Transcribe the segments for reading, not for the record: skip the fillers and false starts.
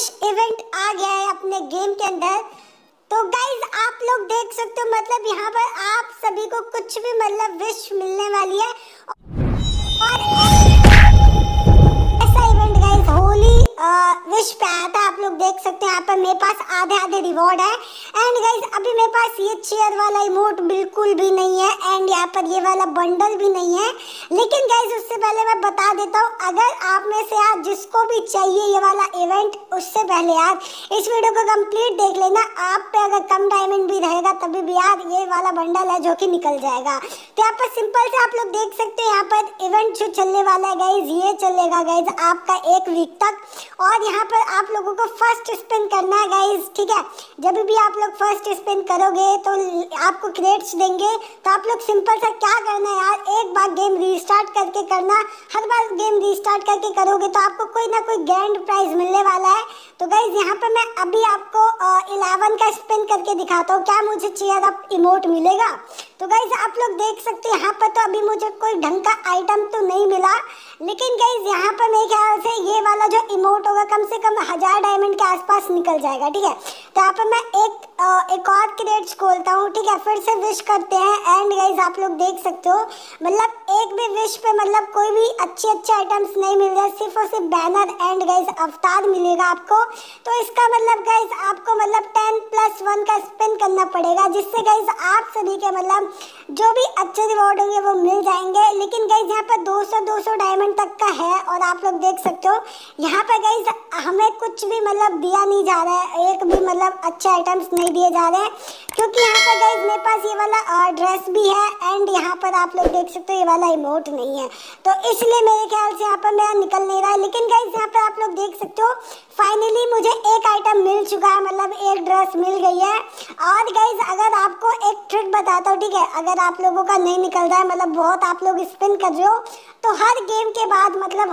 Event आ गया है अपने गेम के अंदर। तो गाइज आप लोग देख सकते हो, मतलब यहाँ पर आप सभी को कुछ भी मतलब विश मिलने वाली है। और ऐसा इवेंट गाइज होली विश पे आया था, आप लोग देख सकते हैं। यहाँ पर मेरे पास आधे आधे रिवॉर्ड है। एंड गाइज अभी मेरे पास ये चेयर वाला इमोट बिल्कुल भी नहीं है, एंड यहाँ पर ये वाला बंडल भी नहीं है। लेकिन गाइज उससे पहले मैं बता देता हूँ, अगर आप में से आप जिसको भी चाहिए ये वाला इवेंट, उससे पहले यार इस वीडियो को कंप्लीट देख लेना। आप पे अगर कम डायमंड भी रहेगा तभी भी यार ये वाला बंडल है जो कि निकल जाएगा। तो यहाँ पर सिंपल से आप लोग देख सकते हैं, यहाँ पर इवेंट जो चलने वाला है गाइज ये चलेगा गाइज आपका 1 वीक तक। और यहाँ पर आप लोगों को फर्स्ट स्पिन करना है गाइज, ठीक है। जब भी आप लोग फर्स्ट स्पिन करोगे तो आपको क्रेडिट्स देंगे। तो आप लोग सिंपल सा क्या करना है यार, एक बार गेम रीस्टार्ट करके करना। हर बार गेम रीस्टार्ट करके करोगे तो आपको कोई ना कोई ग्रैंड प्राइज मिलने वाला है। तो गाइज यहाँ पर मैं अभी आपको 11 का स्पिन करके दिखाता हूँ, क्या मुझे चेयर अप इमोट मिलेगा। तो गाइज आप लोग देख सकते हैं, यहाँ पर तो अभी मुझे कोई ढंग का आइटम तो नहीं मिला। लेकिन गाइज यहाँ पर मेरे ख्याल से ये वाला जो इमोट होगा कम से कम 1000 डायमंड के आसपास निकल जाएगा, ठीक है। तो यहाँ पर मैं एक और क्रेट्स खोलता हूँ, ठीक है। फिर से विश करते हैं। एंड गाइज आप लोग देख सकते हो, मतलब एक भी विश पे मतलब कोई भी अच्छे आइटम्स नहीं मिल रहे, सिर्फ और सिर्फ बैनर एंड गाइज अवतार मिलेगा आपको। तो इसका मतलब गाइज आपको मतलब 10+1 का स्पिन करना पड़ेगा, जिससे गाइज आप सभी के मतलब जो भी अच्छे रिवॉर्ड होंगे वो मिल जाएंगे। लेकिन गाइज यहाँ पर 200 डायमंड तक का है। और आप लोग देख सकते हो यहाँ पर गाइज हमें कुछ भी मतलब दिया नहीं जा रहा है, एक भी मतलब अच्छे आइटम्स नहीं दिए जा रहे हैं, क्योंकि यहाँ पर गाइज मेरे पास ये वाला ड्रेस भी है एंड यहाँ पर आप लोग देख सकते हो ये वाला इमोट नहीं है। तो इसलिए मेरे ख्याल से यहाँ पर मेरा निकल नहीं रहा है। लेकिन गाइज यहाँ पर आप लोग देख सकते हो फाइनली मुझे एक आइटम मिल चुका है, मतलब एक ड्रेस मिल गई है। और गाइज अगर आपको एक ट्रिक बताता हूँ, ठीक है। अगर आप लोगों का नहीं निकल रहा है, मतलब बहुत आप लोग स्पिन कर रहे हो, तो हर गेम के बाद मतलब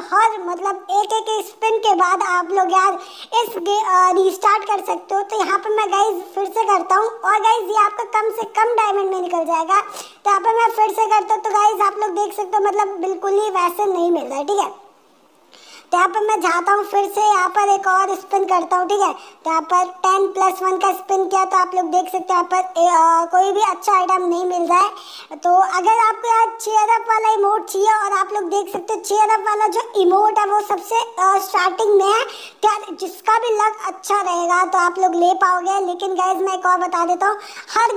एक स्पिन के बाद आप लोग यार इस रीस्टार्ट कर सकते हो। तो यहाँ पर मैं गाइज फिर से करता हूँ, और गाइज ये आपका कम से कम डायमंड में निकल जाएगा। तो यहाँ पर मैं फिर से करता हूँ। तो गाइज आप लोग देख सकते हो मतलब बिल्कुल ही वैसे नहीं मिल रहा है, ठीक है। तो यहाँ पर मैं जाता हूँ फिर से, यहाँ पर एक और स्पिन करता हूँ, ठीक है। तो यहाँ पर 10+1 का स्पिन किया, तो आप लोग देख सकते हैं यहाँ पर कोई भी अच्छा आइटम नहीं मिल रहा है। तो अगर आपको यार चेयर अप वाला इमोट चाहिए, और आप लोग देख सकते हो चेयर अप वाला जो इमोट है वो सबसे स्टार्टिंग में है, तो जिसका भी लक अच्छा रहेगा तो आप लोग ले पाओगे। लेकिन गाइज मैं एक और बता देता हूँ, हर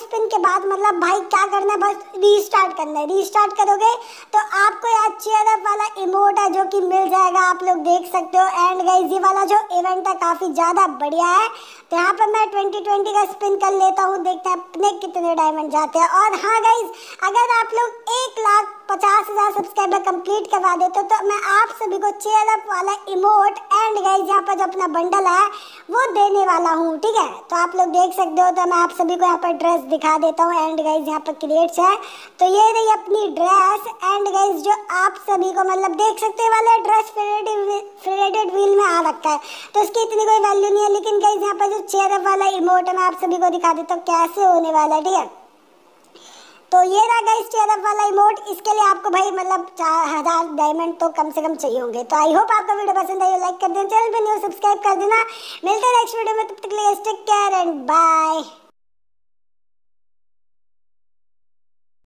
स्पिन के बाद मतलब भाई क्या करना है, बस रीस्टार्ट करना है। रीस्टार्ट करोगे तो आपको यार चेयर अप वाला इमोट है जो कि मिल जाएगा, आप लोग देख सकते हो। एंड गाइज ये वाला जो इवेंट है काफी ज्यादा बढ़िया है। तो यहाँ पर मैं 20 का स्पिन कर लेता हूँ, देखते हैं अपने कितने डायमंड जाते हैं। और हाँ गाइज अगर आप लोग 1,50,000 सब्सक्राइबर कंप्लीट करवा देते हो, तो मैं आप सभी को चेयर अप वाला इमोट एंड गाइज यहाँ पर जो अपना बंडल है वो देने वाला हूँ, ठीक है। तो आप लोग देख सकते हो, तो मैं आप सभी को यहाँ पर ड्रेस दिखा देता हूँ। एंड गाइज यहाँ पर क्रिएट्स है, तो ये रही अपनी ड्रेस। एंड गाइज जो आप सभी को मतलब देख सकते वाला ड्रेस फेडेड व्हील में आ रखा है, तो उसकी इतनी कोई वैल्यू नहीं है। लेकिन गाइज यहाँ पर जो चेयर अप वाला इमोट है, मैं आप सभी को दिखा देता हूँ कैसे होने वाला है, ठीक है। तो ये रहा गाइस चेयर अप वाला इमोट। इसके लिए आपको भाई मतलब 4000 डायमंड तो कम से कम चाहिए होंगे। तो आई होप आपको वीडियो पसंद आई, लाइक कर देना, चैनल पे न्यू सब्सक्राइब कर देना। मिलते हैं नेक्स्ट वीडियो में, तब तक के लिए टेक केयर एंड बाय।